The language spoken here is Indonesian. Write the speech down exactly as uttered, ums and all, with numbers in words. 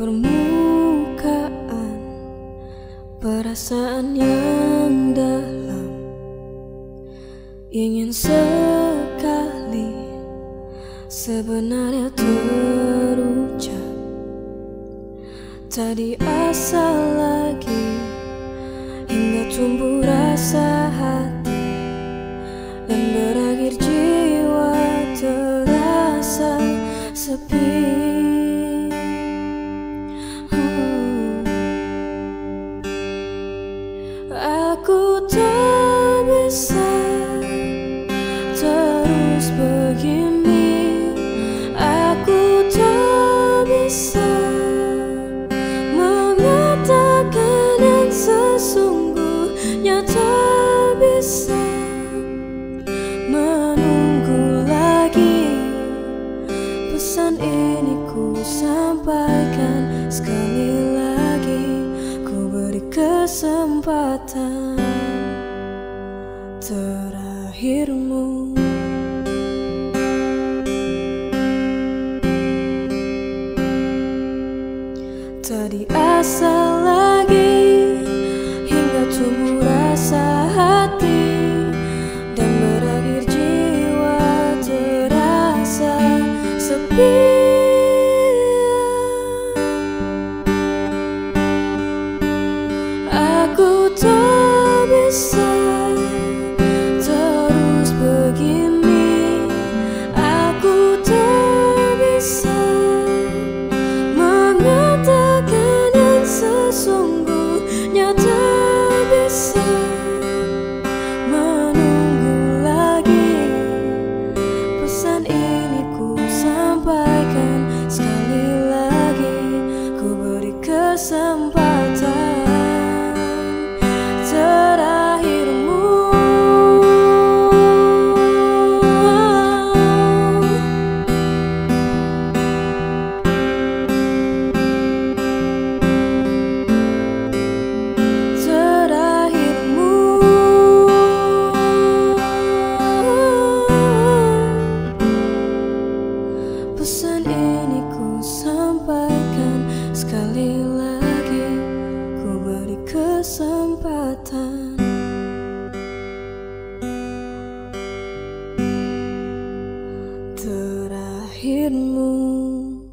permukaan, perasaan yang dalam, ingin sekali sebenarnya terucap. Tadi asal lagi hingga tumbuh rasa hati dan berakhir jiwa terasa sepi. Aku tak bisa terus begini, aku tak bisa mengatakan yang sesungguhnya, tak bisa menunggu lagi. Pesan ini ku sampaikan sekali lagi, ku beri kesempatan terakhirmu. Tadi asal lagi hingga tumbuh rasa hati dan berakhir jiwa terasa sepi. Aku tak bisa kesempatan terakhirmu. Terakhirmu Pesan ini ku sampaikan sekali lagi, ku beri kesempatan terakhirmu.